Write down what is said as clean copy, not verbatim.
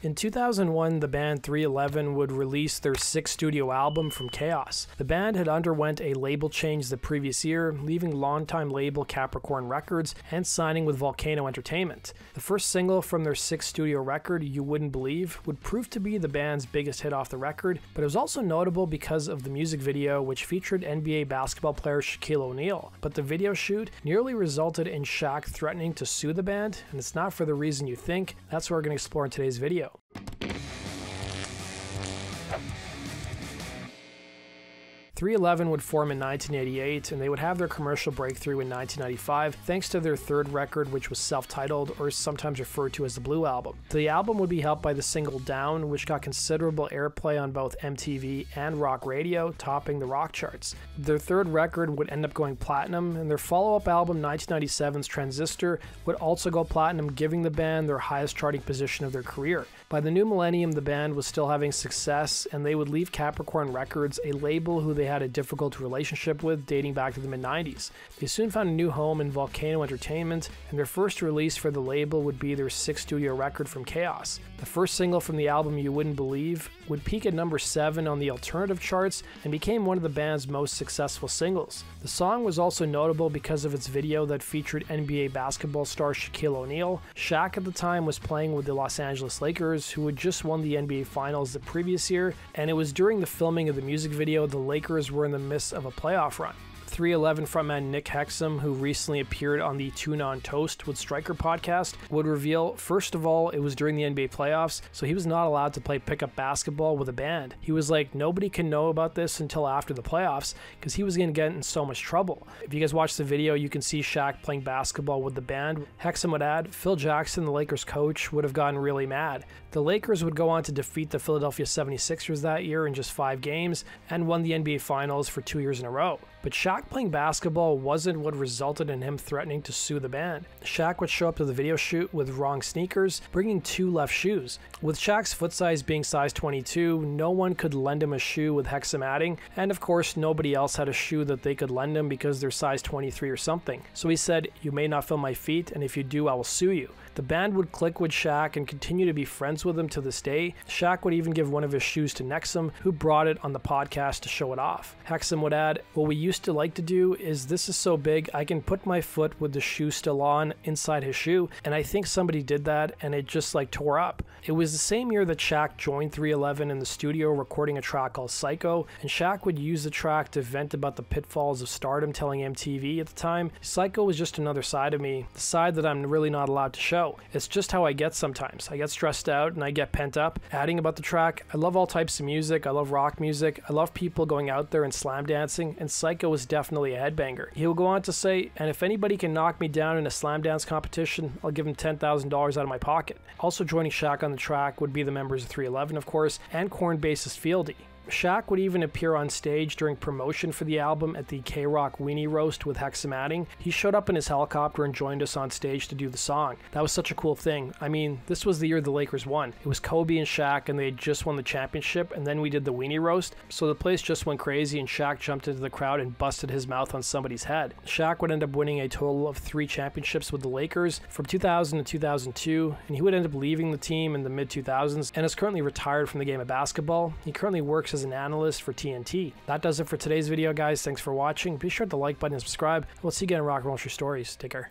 In 2001, the band 311 would release their sixth studio album, From Chaos. The band had underwent a label change the previous year, leaving longtime label Capricorn Records and signing with Volcano Entertainment. The first single from their sixth studio record, You Wouldn't Believe, would prove to be the band's biggest hit off the record, but it was also notable because of the music video, which featured NBA basketball player Shaquille O'Neal. But the video shoot nearly resulted in Shaq threatening to sue the band, and it's not for the reason you think. That's what we're going to explore in today's video. Thank you. 311 would form in 1988, and they would have their commercial breakthrough in 1995 thanks to their third record, which was self-titled, or sometimes referred to as the Blue Album. The album would be helped by the single Down, which got considerable airplay on both MTV and rock radio, topping the rock charts. Their third record would end up going platinum, and their follow-up album, 1997's Transistor, would also go platinum, giving the band their highest charting position of their career. By the new millennium, the band was still having success, and they would leave Capricorn Records, a label who they had a difficult relationship with dating back to the mid-90s. They soon found a new home in Volcano Entertainment, and their first release for the label would be their sixth studio record, From Chaos. The first single from the album, You Wouldn't Believe, would peak at number 7 on the alternative charts and became one of the band's most successful singles. The song was also notable because of its video that featured NBA basketball star Shaquille O'Neal. Shaq at the time was playing with the Los Angeles Lakers, who had just won the NBA Finals the previous year, and it was during the filming of the music video the Lakers were in the midst of a playoff run. 311 frontman Nick Hexum, who recently appeared on the Tune On Toast with Striker podcast, would reveal, first of all, it was during the NBA playoffs, so he was not allowed to play pickup basketball with a band. He was like, nobody can know about this until after the playoffs, because he was going to get in so much trouble. If you guys watch the video, you can see Shaq playing basketball with the band. Hexum would add, Phil Jackson, the Lakers coach, would have gotten really mad. The Lakers would go on to defeat the Philadelphia 76ers that year in just 5 games, and won the NBA Finals for 2 years in a row. But Shaq playing basketball wasn't what resulted in him threatening to sue the band. Shaq would show up to the video shoot with wrong sneakers, bringing 2 left shoes. With Shaq's foot size being size 22, no one could lend him a shoe, with Hexum adding, and of course nobody else had a shoe that they could lend him because they're size 23 or something. So he said, you may not feel my feet, and if you do, I will sue you. The band would click with Shaq and continue to be friends with him to this day. Shaq would even give one of his shoes to Hexum, who brought it on the podcast to show it off. Hexum would add, what we used to like to do is, this is so big, I can put my foot with the shoe still on inside his shoe, and I think somebody did that and it just like tore up. It was the same year that Shaq joined 311 in the studio recording a track called Psycho, and Shaq would use the track to vent about the pitfalls of stardom, telling MTV at the time, Psycho was just another side of me, the side that I'm really not allowed to show. It's just how I get sometimes. I get stressed out and I get pent up. Adding about the track, I love all types of music. I love rock music. I love people going out there and slam dancing, and Psycho was definitely a headbanger. He'll go on to say, and if anybody can knock me down in a slam dance competition, I'll give him $10,000 out of my pocket. Also joining Shaq on the track would be the members of 311, of course, and Korn bassist Fieldy. Shaq would even appear on stage during promotion for the album at the K Rock Weenie Roast, with Hexum adding, he showed up in his helicopter and joined us on stage to do the song. That was such a cool thing. I mean, this was the year the Lakers won. It was Kobe and Shaq, and they had just won the championship, and then we did the Weenie Roast, so the place just went crazy, and Shaq jumped into the crowd and busted his mouth on somebody's head. Shaq would end up winning a total of 3 championships with the Lakers from 2000 to 2002, and he would end up leaving the team in the mid-2000s, and is currently retired from the game of basketball. He currently works as an analyst for TNT. That does it for today's video, guys. Thanks for watching. Be sure to like button and subscribe. We'll see you again in Rock N' Roll True Stories. Take care.